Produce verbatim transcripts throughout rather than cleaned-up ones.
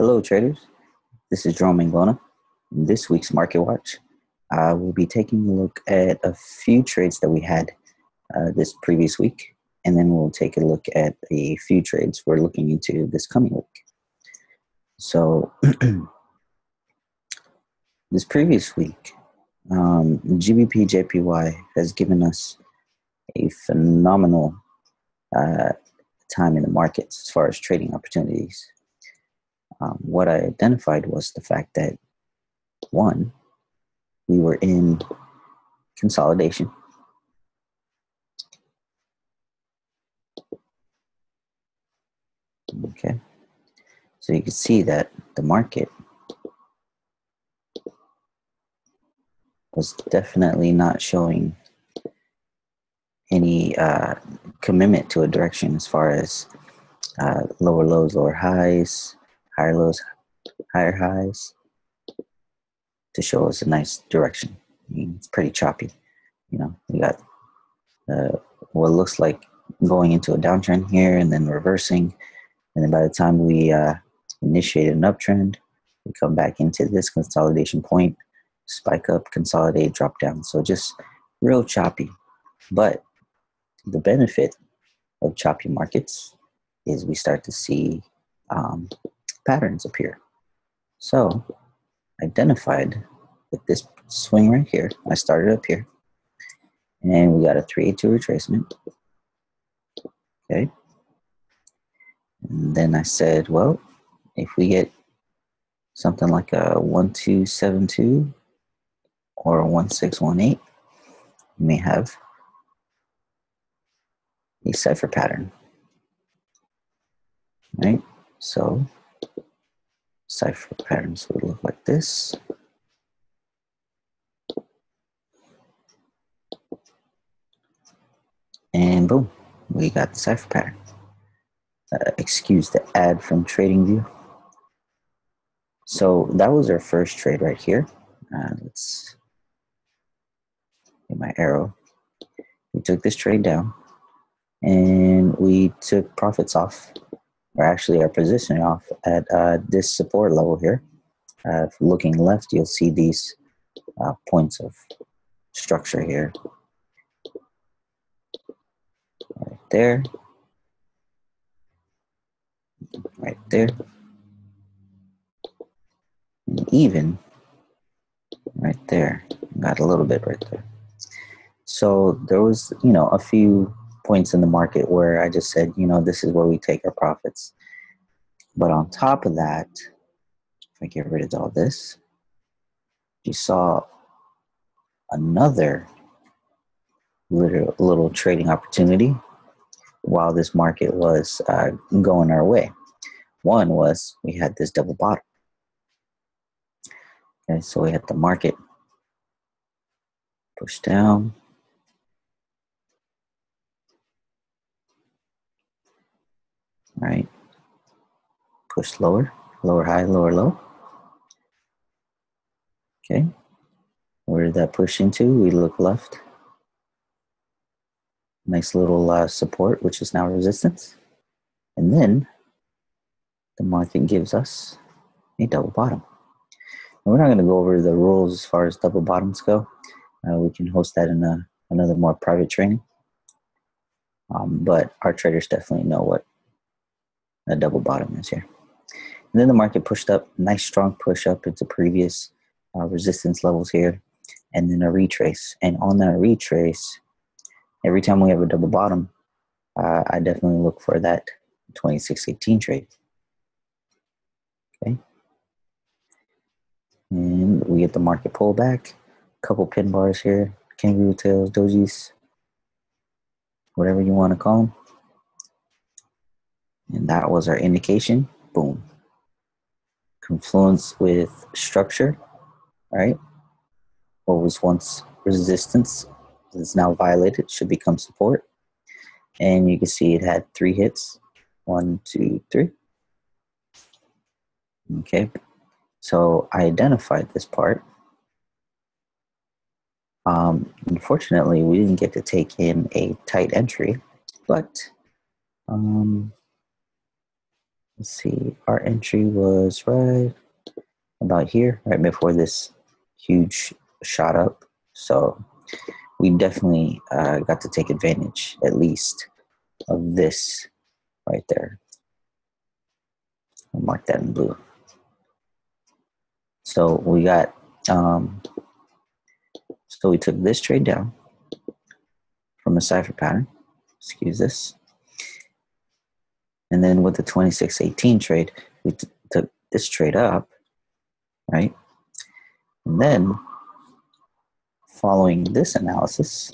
Hello traders, this is Jerome Manglona. In this week's Market Watch, I uh, will be taking a look at a few trades that we had uh, this previous week, and then we'll take a look at a few trades we're looking into this coming week. So this previous week, um, G B P J P Y has given us a phenomenal uh, time in the markets as far as trading opportunities. Um, what I identified was the fact that, one, we were in consolidation. Okay, so you can see that the market was definitely not showing any uh, commitment to a direction as far as uh, lower lows, lower highs, higher lows, higher highs, to show us a nice direction. I mean, it's pretty choppy. You know, we got uh, what looks like going into a downtrend here and then reversing. And then by the time we uh, initiate an uptrend, we come back into this consolidation point, spike up, consolidate, drop down. So just real choppy. But the benefit of choppy markets is we start to see um, patterns appear. So identified with this swing right here, I started up here and we got a three eighty-two retracement. Okay, and then I said, well, if we get something like a one two seven two or a one six one eight, we may have a cipher pattern, right? So cipher patterns would look like this. And boom, we got the cipher pattern. Uh, excuse the ad from TradingView. So that was our first trade right here. Uh, let's get my arrow. We took this trade down and we took profits off. Or actually our position off at uh, this support level here. Uh, if looking left, you'll see these uh, points of structure here. Right there. Right there. And even right there. Got a little bit right there. So there was, you know, a few points in the market where I just said, you know, this is where we take our profits. But on top of that, if I get rid of all this, you saw another little, little trading opportunity while this market was uh, going our way. One was we had this double bottom. Okay, so we had the market push down. All right, push lower, lower high, lower low. Okay, where did that push into? We look left. Nice little uh, support, which is now resistance. And then the market gives us a double bottom. Now, we're not going to go over the rules as far as double bottoms go. Uh, we can host that in a, another more private training. Um, but our traders definitely know what a double bottom is here. And then the market pushed up, nice strong push up into previous uh, resistance levels here, and then a retrace. And on that retrace, every time we have a double bottom, uh, I definitely look for that twenty-six eighteen trade. Okay, and we get the market pullback, couple pin bars here, kangaroo tails, dojis, whatever you want to call them. And that was our indication. Boom. Confluence with structure, right? What was once resistance is now violated, should become support. And you can see it had three hits. One, two, three. Okay. So I identified this part. Um, unfortunately, we didn't get to take in a tight entry, but um, Let's see, our entry was right about here, right before this huge shot up. So we definitely uh, got to take advantage, at least, of this right there. I'll mark that in blue. So we got, um, so we took this trade down from a cipher pattern, excuse this. And then with the twenty-six eighteen trade, we t took this trade up, right? And then following this analysis,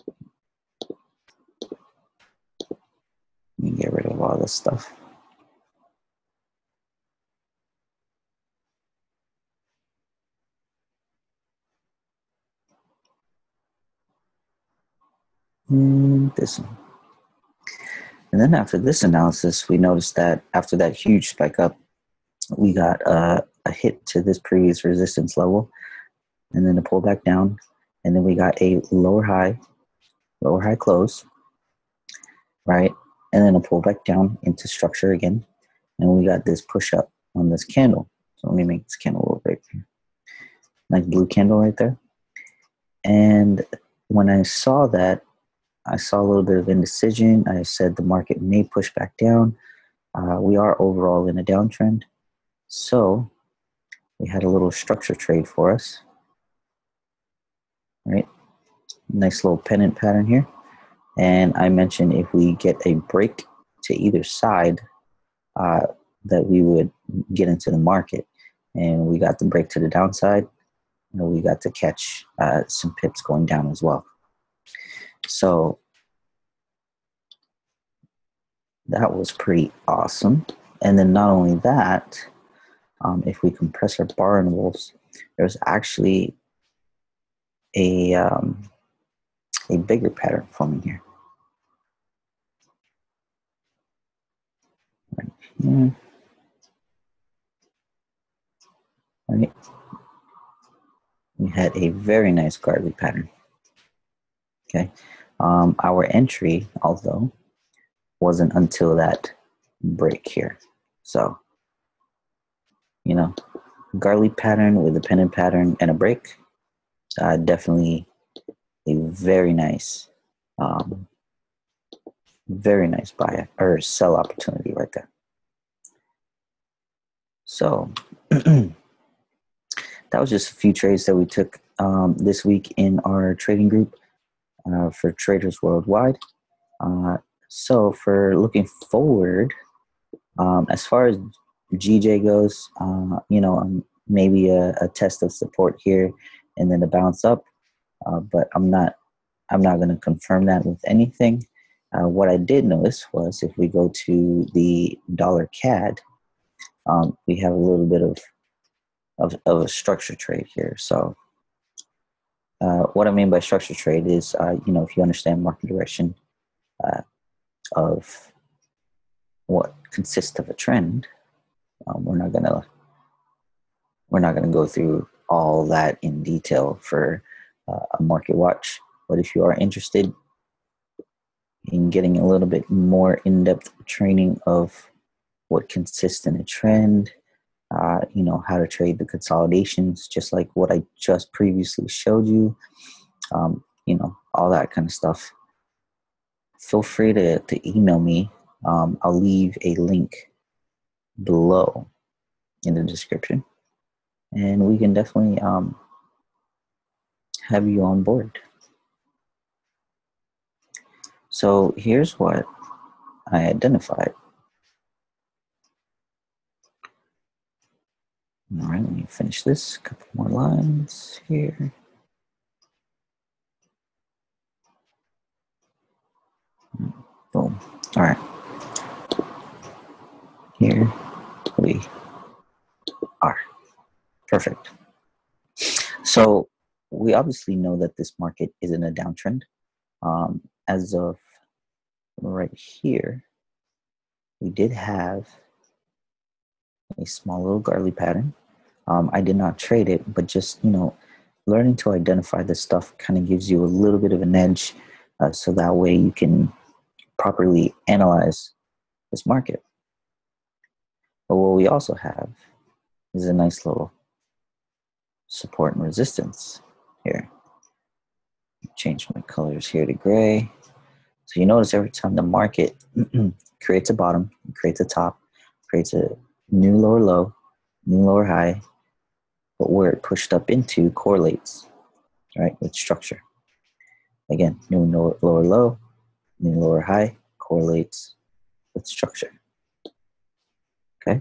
let me get rid of all this stuff. Mm, this one. And then after this analysis, we noticed that after that huge spike up, we got uh, a hit to this previous resistance level, and then a pullback down, and then we got a lower high, lower high close, right? And then a pullback down into structure again, and we got this push up on this candle. So let me make this candle a little bit bigger. Nice blue candle right there. And when I saw that, I saw a little bit of indecision. I said the market may push back down. Uh, we are overall in a downtrend. So we had a little structure trade for us. All right, nice little pennant pattern here. And I mentioned if we get a break to either side, uh, that we would get into the market. And we got the break to the downside. And we got to catch uh, some pips going down as well. So that was pretty awesome. And then not only that, um, if we compress our bar intervals, there's actually a, um, a bigger pattern forming here. Right here. Right. We had a very nice Gartley pattern. Okay, um, our entry, although, wasn't until that break here. So, you know, Gartley pattern with a pennant pattern and a break, uh, definitely a very nice, um, very nice buy or sell opportunity right there. So, that was just a few trades that we took um, this week in our trading group. Uh, for traders worldwide. Uh, so for looking forward, um, as far as G J goes, uh, you know, um, maybe a, a test of support here and then a bounce up. Uh, but I'm not, I'm not going to confirm that with anything. Uh, what I did notice was if we go to the dollar C A D, um, we have a little bit of, of, of a structure trade here. So Uh, what I mean by structure trade is, uh, you know, if you understand market direction uh, of what consists of a trend, um, we're not gonna we're not gonna go through all that in detail for uh, a market watch. But if you are interested in getting a little bit more in-depth training of what consists in a trend, Uh, you know, how to trade the consolidations, just like what I just previously showed you, um, you know, all that kind of stuff. Feel free to, to email me. Um, I'll leave a link below in the description, and we can definitely um, have you on board. So here's what I identified. All right, let me finish this. A couple more lines here. Boom. All right. Here we are. Perfect. So we obviously know that this market is in a downtrend. Um, as of right here, we did have a small little Gartley pattern. Um, I did not trade it, but just, you know, learning to identify this stuff kind of gives you a little bit of an edge, uh, so that way you can properly analyze this market. But what we also have is a nice little support and resistance here. Change my colors here to gray. So you notice every time the market creates a bottom, creates a top, creates a new lower low, new lower high, but where it pushed up into correlates, right, with structure. Again, new lower low, new lower high correlates with structure. Okay,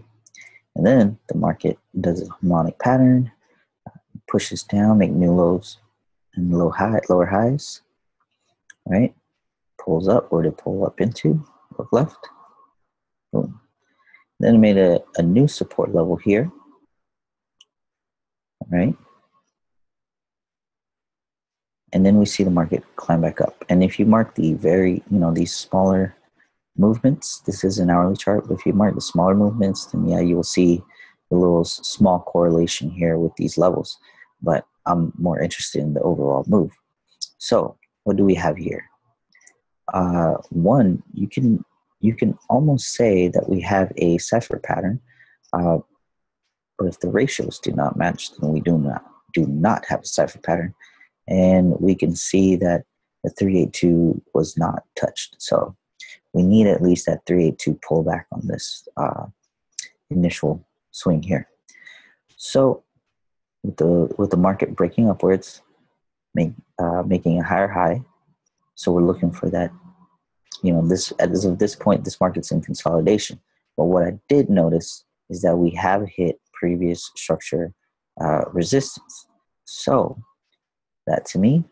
and then the market does a harmonic pattern, pushes down, make new lows and low high, lower highs, right? Pulls up, where to pull up into, look left, boom. Then it made a, a new support level here, right? And then we see the market climb back up. And if you mark the very, you know, these smaller movements, this is an hourly chart, but if you mark the smaller movements, then yeah, you will see a little small correlation here with these levels. But I'm more interested in the overall move. So what do we have here? Uh, one, you can you can almost say that we have a cipher pattern, uh, but if the ratios do not match, then we do not do not have a cipher pattern, and we can see that the three eighty-two was not touched. So we need at least that three eighty-two pullback on this uh, initial swing here. So with the with the market breaking upwards, make, uh, making a higher high. So we're looking for that, you know, this, as of this point, this market's in consolidation. But what I did notice is that we have hit previous structure uh, resistance. So that to me,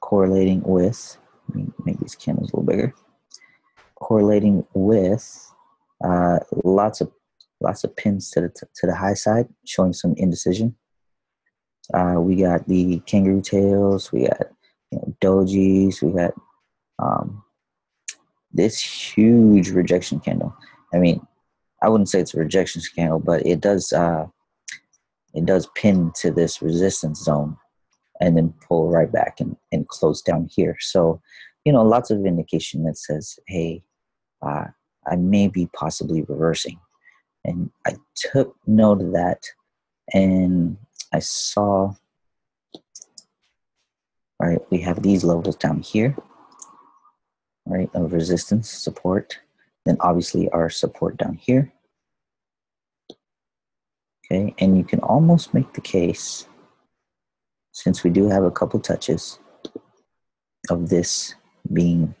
correlating with, let me make these candles a little bigger, correlating with uh, lots of lots of pins to the, to the high side, showing some indecision. Uh, we got the kangaroo tails, we got you know, dojis, we got um, this huge rejection candle. I mean, I wouldn't say it's a rejection candle, but it does uh, it does pin to this resistance zone and then pull right back and, and close down here. So, you know, lots of indication that says, hey, uh, I may be possibly reversing. And I took note of that, and I saw, all right, we have these levels down here, right, of resistance, support, then obviously our support down here. Okay, and you can almost make the case, since we do have a couple touches, of this being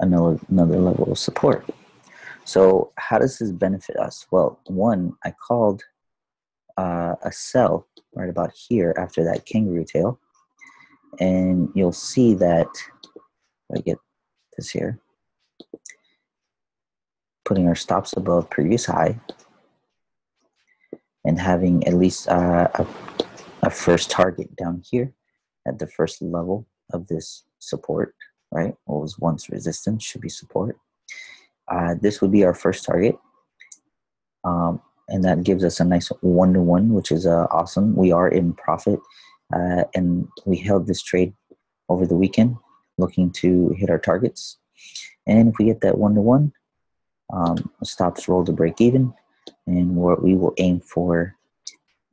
another, another level of support. So how does this benefit us? Well, one, I called uh, a sell right about here after that kangaroo tail. And you'll see that, if I get this here, putting our stops above previous high and having at least uh, a, a first target down here at the first level of this support, right? What was once resistance should be support. Uh, this would be our first target. Um, and that gives us a nice one-to-one, which is uh, awesome. We are in profit. Uh, and we held this trade over the weekend, looking to hit our targets. And if we get that one-to-one, um, stops roll to break even, and we're, we will aim for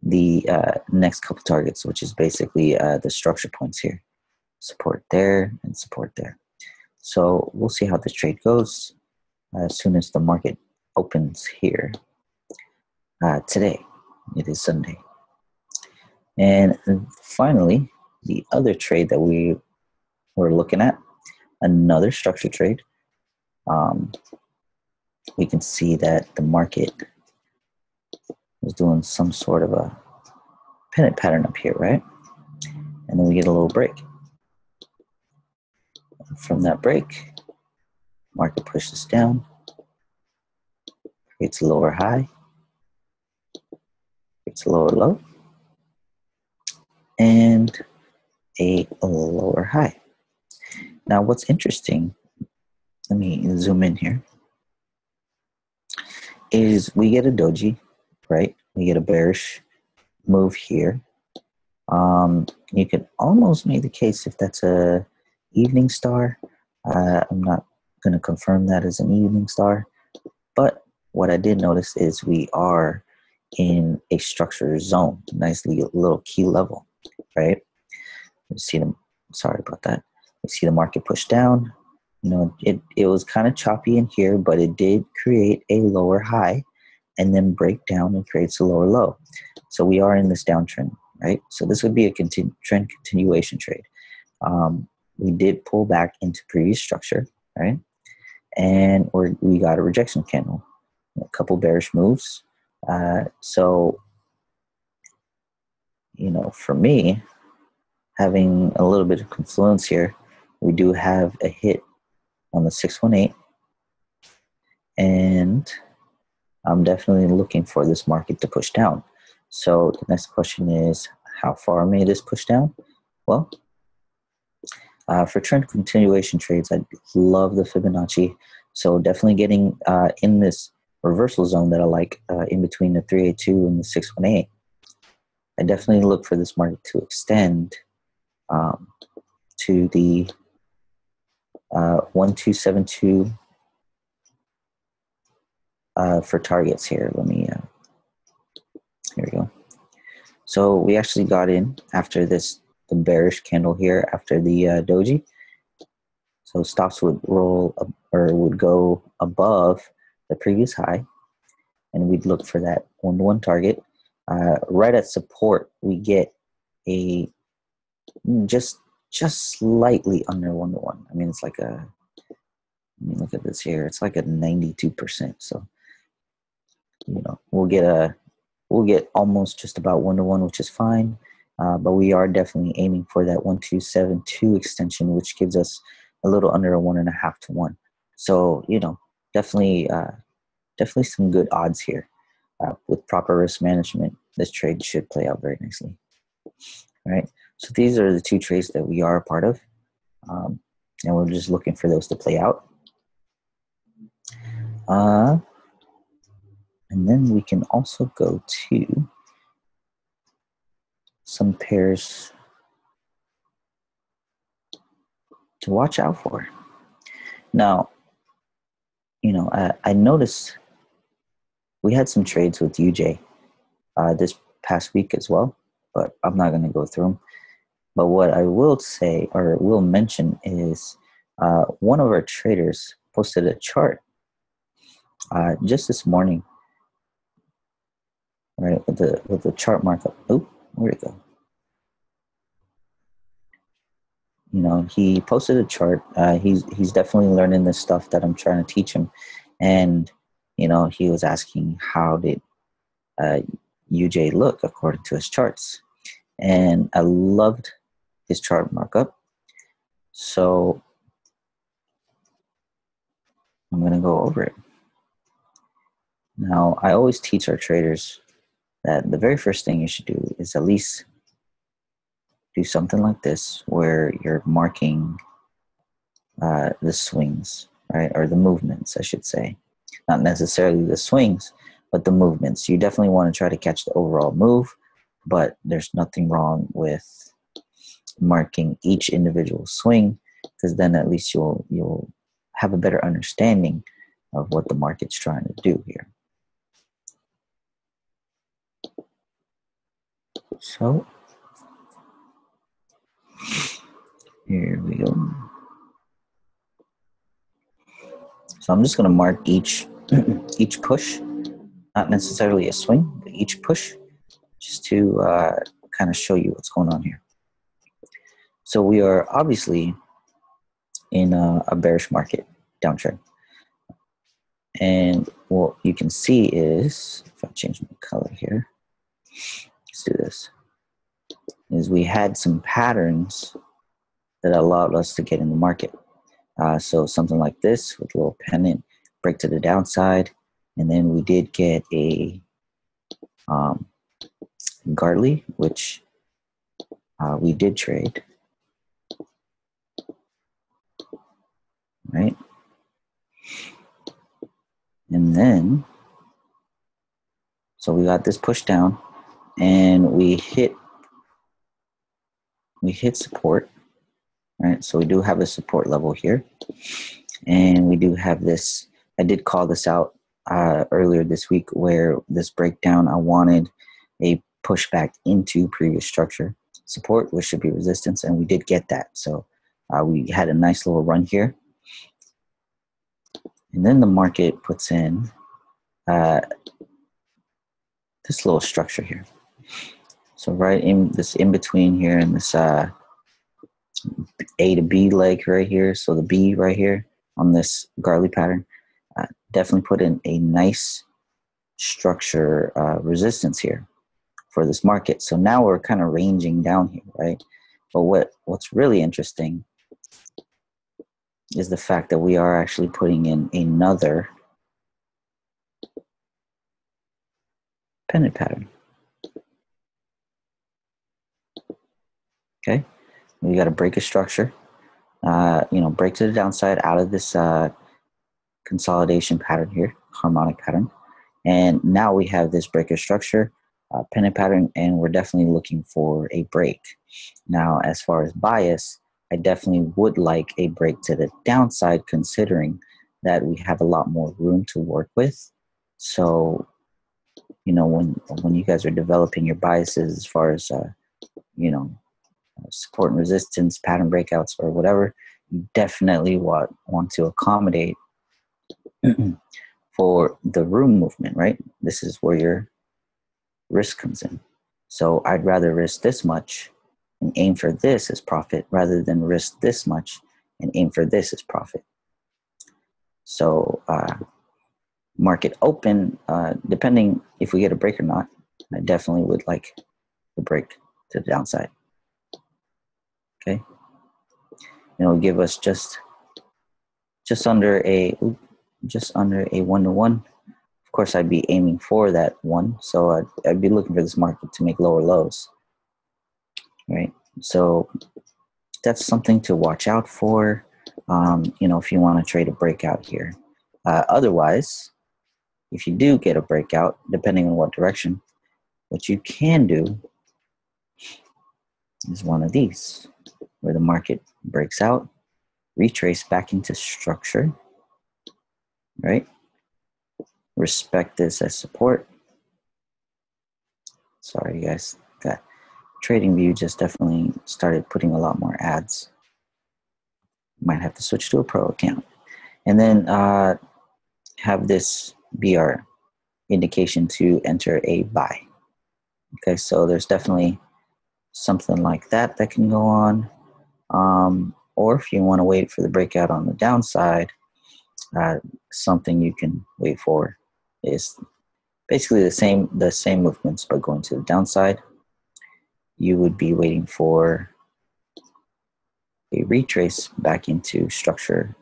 the uh, next couple targets, which is basically uh, the structure points here. Support there and support there. So we'll see how this trade goes uh, as soon as the market opens here. Uh, today, it is Sunday. And finally, the other trade that we were looking at, another structure trade. Um, we can see that the market was doing some sort of a pennant pattern up here, right? And then we get a little break. And from that break, market pushes down, creates a lower high, creates a lower low, and a lower high. Now what's interesting, let me zoom in here, is we get a doji, right? We get a bearish move here. Um, you could almost make the case if that's a evening star. Uh, I'm not going to confirm that as an evening star. But what I did notice is we are in a structured zone, nicely little key level, right? You see them. Sorry about that. You see the market push down. You know, it, it was kind of choppy in here, but it did create a lower high and then break down and creates a lower low. So we are in this downtrend, right? So this would be a continu- trend continuation trade. Um, we did pull back into previous structure, right? And or we got a rejection candle, a couple bearish moves. Uh, so, you know, for me, having a little bit of confluence here, we do have a hit on the six one eight, and I'm definitely looking for this market to push down. So the next question is, how far may this push down? Well, uh, for trend continuation trades, I love the Fibonacci. So definitely getting uh, in this reversal zone that I like, uh, in between the three eighty-two and the six one eight. I definitely look for this market to extend um, to the uh, one two seven two uh, for targets here. Let me, uh, here we go. So we actually got in after this, the bearish candle here after the uh, doji. So stops would roll up, or would go above the previous high, and we'd look for that one to one target. Uh, right at support, we get a just just slightly under one to one. I mean, it's like a, I mean, look at this here. It's like a ninety-two percent. So, you know, we'll get a, we'll get almost just about one to one, which is fine. Uh, but we are definitely aiming for that one two seven two extension, which gives us a little under a one and a half to one. So, you know, definitely, uh, definitely some good odds here. Uh, with proper risk management, this trade should play out very nicely. All right. So these are the two trades that we are a part of, um, and we're just looking for those to play out. Uh, and then we can also go to some pairs to watch out for. Now, you know, I, I noticed we had some trades with U J uh, this past week as well, but I'm not going to go through them. But what I will say, or will mention, is uh, one of our traders posted a chart uh, just this morning, right, with the with the chart markup. Oh, where'd it go? You know, he posted a chart. Uh, he's he's definitely learning this stuff that I'm trying to teach him, and you know, he was asking how did uh, U J look according to his charts, and I loved his chart markup. So I'm going to go over it. Now, I always teach our traders that the very first thing you should do is at least do something like this, where you're marking uh, the swings, right? Or the movements, I should say. Not necessarily the swings, but the movements. You definitely want to try to catch the overall move, but there's nothing wrong with marking each individual swing, because then at least you'll you'll have a better understanding of what the market's trying to do here. So here we go. So I'm just going to mark each each push, not necessarily a swing, but each push, just to uh, kind of show you what's going on here. So we are obviously in a, a bearish market downtrend. And what you can see is, if I change my color here, let's do this, is we had some patterns that allowed us to get in the market. Uh, so something like this with a little pennant, break to the downside. And then we did get a um, Gartley, which uh, we did trade. Right? And then, so we got this push down and we hit, we hit support. All right, so we do have a support level here. And we do have this, I did call this out uh, earlier this week, where this breakdown, I wanted a pushback into previous structure support, which should be resistance, and we did get that. So uh, we had a nice little run here. And then the market puts in uh, this little structure here. So right in this in between here and this uh, A to B leg right here. So the B right here on this Garley pattern, uh, definitely put in a nice structure uh, resistance here for this market. So now we're kind of ranging down here, right? But what, what's really interesting is the fact that we are actually putting in another pennant pattern. Okay, we got to break a structure, uh, you know, break to the downside out of this uh, consolidation pattern here, harmonic pattern. And now we have this break of structure, uh, pennant pattern, and we're definitely looking for a break. Now, as far as bias, I definitely would like a break to the downside, considering that we have a lot more room to work with. So, you know, when, when you guys are developing your biases as far as, uh, you know, support and resistance, pattern breakouts, or whatever, you definitely want, want to accommodate for the room movement, right? This is where your risk comes in. So I'd rather risk this much and aim for this as profit, rather than risk this much and aim for this as profit. So uh, market open, uh, depending if we get a break or not, I definitely would like the break to the downside. Okay, and it'll give us just just under a just under a one to one. Of course, I'd be aiming for that one, so I'd, I'd be looking for this market to make lower lows. Right, so that's something to watch out for. Um, you know, if you want to trade a breakout here. Uh, otherwise, if you do get a breakout, depending on what direction, what you can do is one of these, where the market breaks out, retrace back into structure, right? Respect this as support. Sorry, guys, that TradingView just definitely started putting a lot more ads. Might have to switch to a pro account. And then uh, have this be our indication to enter a buy. Okay, so there's definitely something like that that can go on. Um, or if you want to wait for the breakout on the downside, uh, something you can wait for is basically the same, the same movements, but going to the downside. You would be waiting for a retrace back into structure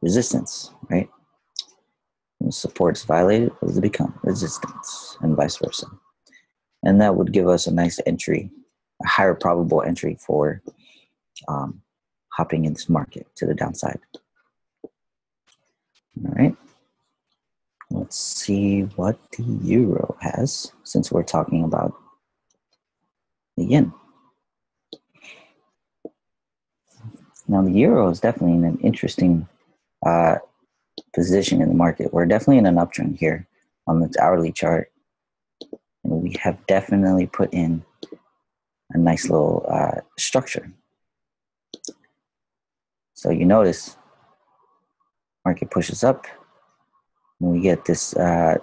resistance, right? When support is violated, it will become resistance, and vice versa. And that would give us a nice entry, a higher probable entry for um, hopping in this market to the downside. All right, let's see what the euro has, since we're talking about yen. Now the euro is definitely in an interesting uh, position in the market. We're definitely in an uptrend here on this hourly chart, and we have definitely put in a nice little uh, structure. So you notice market pushes up, and we get this uh,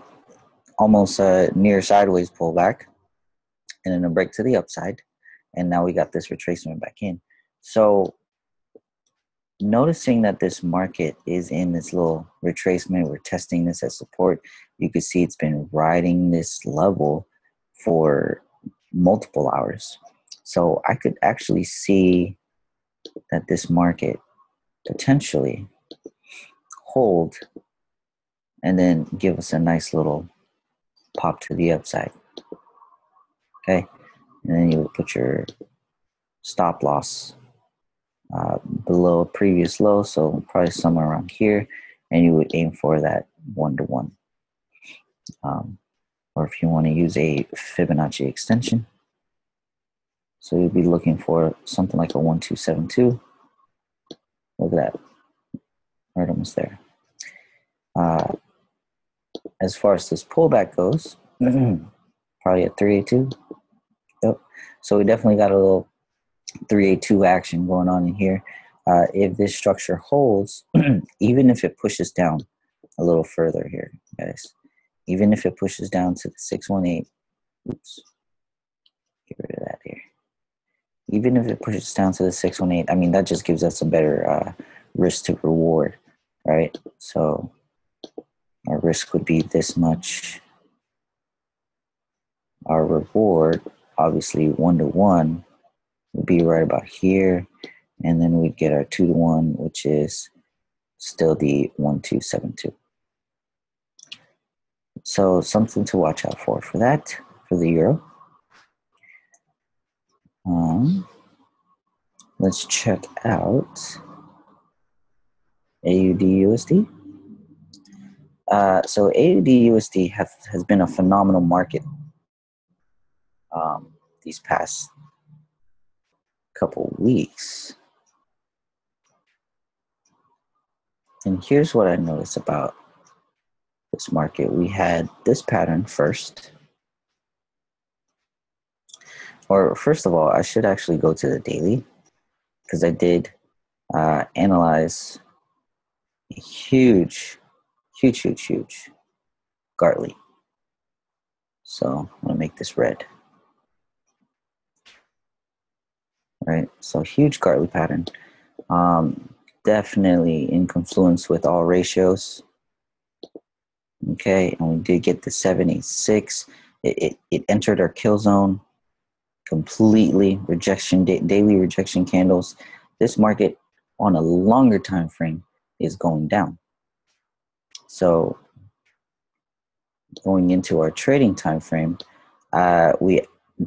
almost uh, near sideways pullback, and then a break to the upside, and now we got this retracement back in. So noticing that this market is in this little retracement, we're testing this as support. You can see it's been riding this level for multiple hours. So I could actually see that this market potentially hold and then give us a nice little pop to the upside. Okay, and then you would put your stop loss uh, below previous low, so probably somewhere around here, and you would aim for that one-to-one. Um, or if you want to use a Fibonacci extension, so you'd be looking for something like a one two seven two. Look at that, right almost there. Uh, as far as this pullback goes, probably at three eighty-two. Yep. So we definitely got a little three eighty-two action going on in here. Uh, if this structure holds, even if it pushes down a little further here, guys, even if it pushes down to the six eighteen, oops, get rid of that here. Even if it pushes down to the six eighteen, I mean, that just gives us a better uh, risk to reward, right? So our risk would be this much. Our reward, obviously, one to one would be right about here. And then we get our two to one, which is still the one two seven two. So something to watch out for for that for the euro. Um, let's check out A U D U S D. Uh, so A U D U S D has has been a phenomenal market um, these past couple weeks. And here's what I noticed about this market. We had this pattern first. Or first of all, I should actually go to the daily, because I did uh, analyze a huge, huge, huge, huge Gartley. So I'm gonna make this red. All right, so huge Gartley pattern. Um, definitely in confluence with all ratios. Okay, and we did get the seven eighty-six. It, it, it entered our kill zone completely. Rejection, daily rejection candles. This market on a longer time frame is going down. So going into our trading time frame, uh, we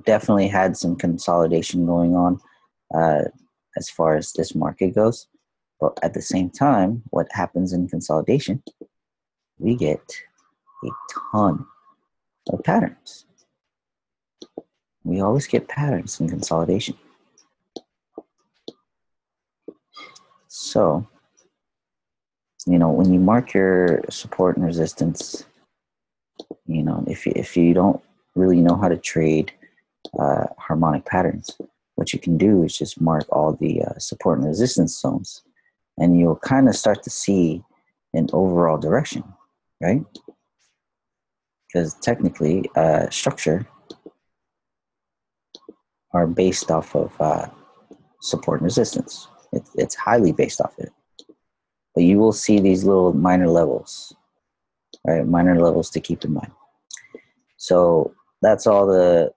definitely had some consolidation going on uh, as far as this market goes. But at the same time, what happens in consolidation, we get a ton of patterns. We always get patterns in consolidation. So, you know, when you mark your support and resistance, you know, if you, if you don't really know how to trade uh, harmonic patterns, what you can do is just mark all the uh, support and resistance zones. And you'll kind of start to see an overall direction, right? Because technically, uh, structure are based off of uh, support and resistance. It, it's highly based off it. But you will see these little minor levels, right? Minor levels to keep in mind. So that's all the,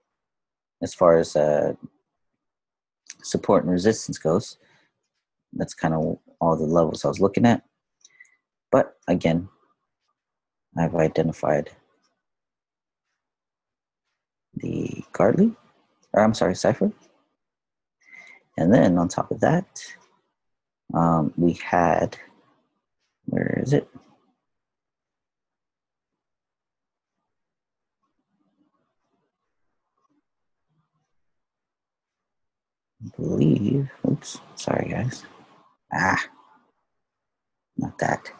as far as uh, support and resistance goes, that's kind of all the levels I was looking at. But again, I've identified the Gartley, or I'm sorry, Cypher. And then on top of that, um, we had, where is it? I believe, oops, sorry guys. Ah, not that.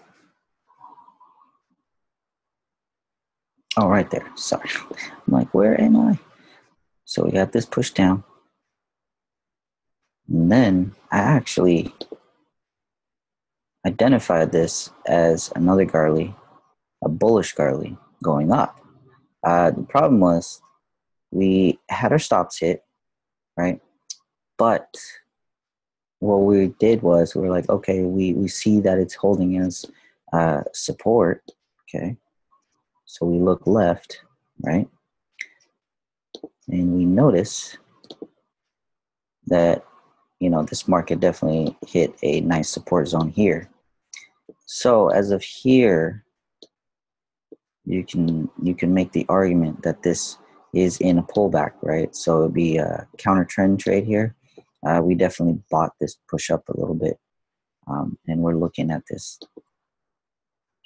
Oh, right there. Sorry. I'm like, where am I? So we got this push down. And then I actually identified this as another Gartley, a bullish Gartley going up. Uh, the problem was we had our stops hit, right? But what we did was we were like, okay, we, we see that it's holding as uh, support, okay? So we look left, right? And we notice that, you know, this market definitely hit a nice support zone here. So as of here, you can, you can make the argument that this is in a pullback, right? So it would be a counter trend trade here. Uh, we definitely bought this push up a little bit, um, and we're looking at this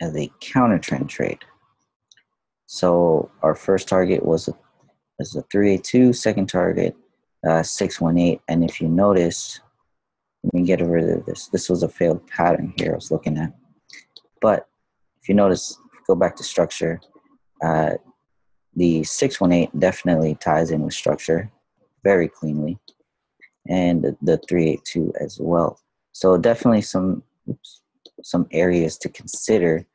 as a counter trend trade. So our first target was a, was a three eighty-two, second target, uh, six eighteen. And if you notice, let me get rid of this. This was a failed pattern here I was looking at. But if you notice, if you go back to structure, uh, the six one eight definitely ties in with structure very cleanly, and the, the three eighty-two as well. So definitely some oops, some areas to consider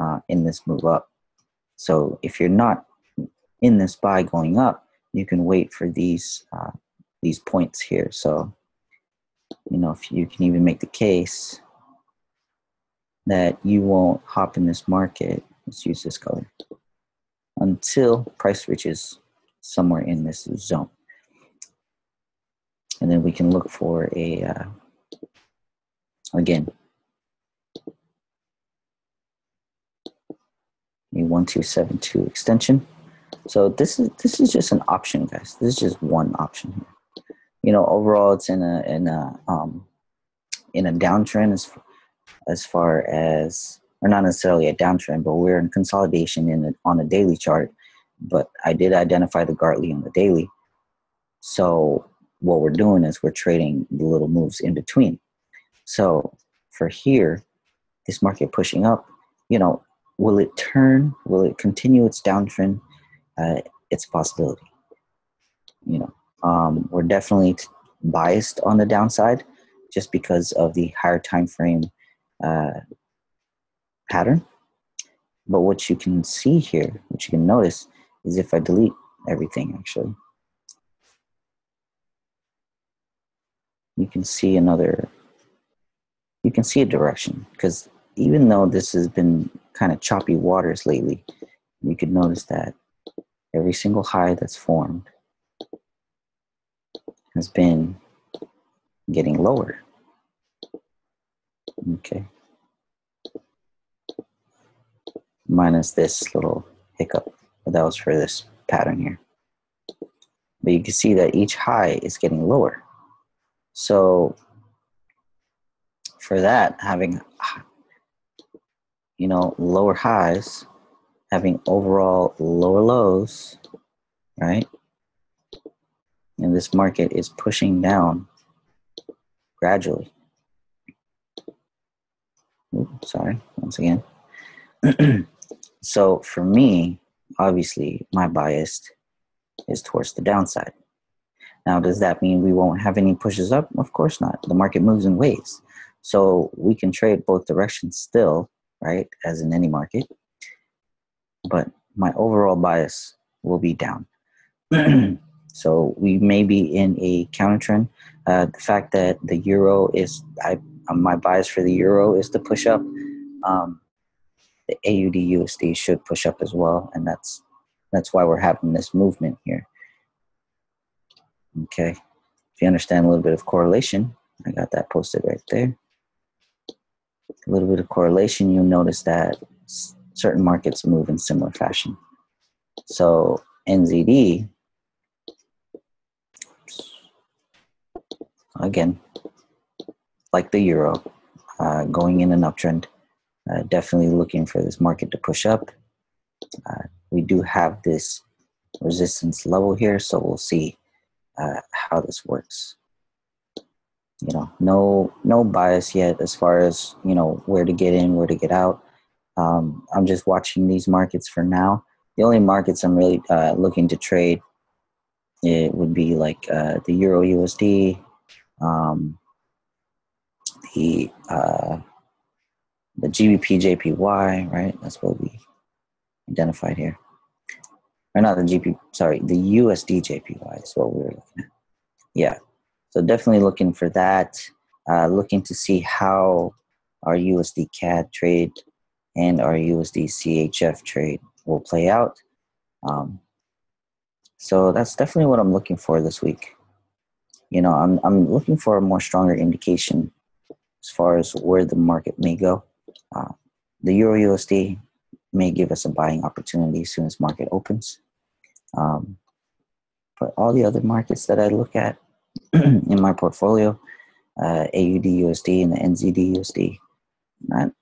uh, in this move up. So if you're not in this buy going up, you can wait for these uh, these points here. So you know, if you can even make the case that you won't hop in this market, let's use this color, until price reaches somewhere in this zone. And then we can look for a, uh, again, a one two seven two extension. So this is this is just an option, guys. This is just one option here. You know, overall, it's in a in a um, in a downtrend as as far as, or not necessarily a downtrend, but we're in consolidation in the, on the daily chart. But I did identify the Gartley on the daily, so what we're doing is we're trading the little moves in between. So for here, this market pushing up, you know, will it turn? Will it continue its downtrend? Uh, it's a possibility. You know, um, we're definitely biased on the downside just because of the higher time frame uh, pattern. But what you can see here, what you can notice, is if I delete everything, actually, you can see another, you can see a direction, because even though this has been kind of choppy waters lately, you can notice that every single high that's formed has been getting lower. Okay. Minus this little hiccup, but that was for this pattern here. But you can see that each high is getting lower. So for that, having, you know, lower highs, having overall lower lows, right? And this market is pushing down gradually. Ooh, sorry, once again. So for me, obviously, my bias is towards the downside. Now, does that mean we won't have any pushes up? Of course not. The market moves in waves. So we can trade both directions still, right, as in any market. But my overall bias will be down. So we may be in a counter trend. Uh, the fact that the euro is, I, my bias for the euro is to push up. Um, the A U D U S D should push up as well. And that's, that's why we're having this movement here. Okay, if you understand a little bit of correlation, I got that posted right there. A little bit of correlation, you'll notice that certain markets move in similar fashion. So N Z D, again, like the euro, uh, going in an uptrend, uh, definitely looking for this market to push up. Uh, we do have this resistance level here, so we'll see Uh, how this works. You know, no no bias yet as far as, you know, where to get in, where to get out. Um, I'm just watching these markets for now. The only markets I'm really uh, looking to trade, it would be like uh, the Euro U S D, um, the uh, the G B P J P Y, right? That's what we identified here. Or not the G P, sorry, the U S D J P Y is what we were looking at. Yeah, so definitely looking for that, uh, looking to see how our U S D C A D trade and our U S D C H F trade will play out. Um, so that's definitely what I'm looking for this week. You know, I'm, I'm looking for a more stronger indication as far as where the market may go. Uh, the Euro U S D may give us a buying opportunity as soon as market opens. Um, but all the other markets that I look at in my portfolio, uh, A U D U S D and the N Z D U S D, not,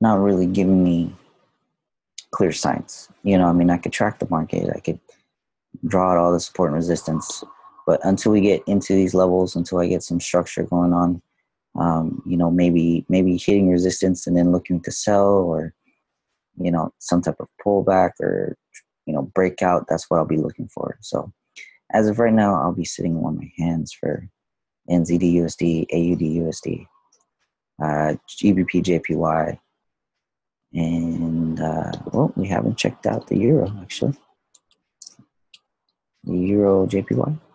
not really giving me clear signs. You know, I mean, I could track the market, I could draw out all the support and resistance, but until we get into these levels, until I get some structure going on, um, you know, maybe maybe hitting resistance and then looking to sell, or, you know, some type of pullback or, you know, breakout. That's what I'll be looking for. So as of right now, I'll be sitting on my hands for N Z D U S D, A U D U S D, uh, G B P J P Y, and, uh, well, we haven't checked out the euro, actually. The euro J P Y.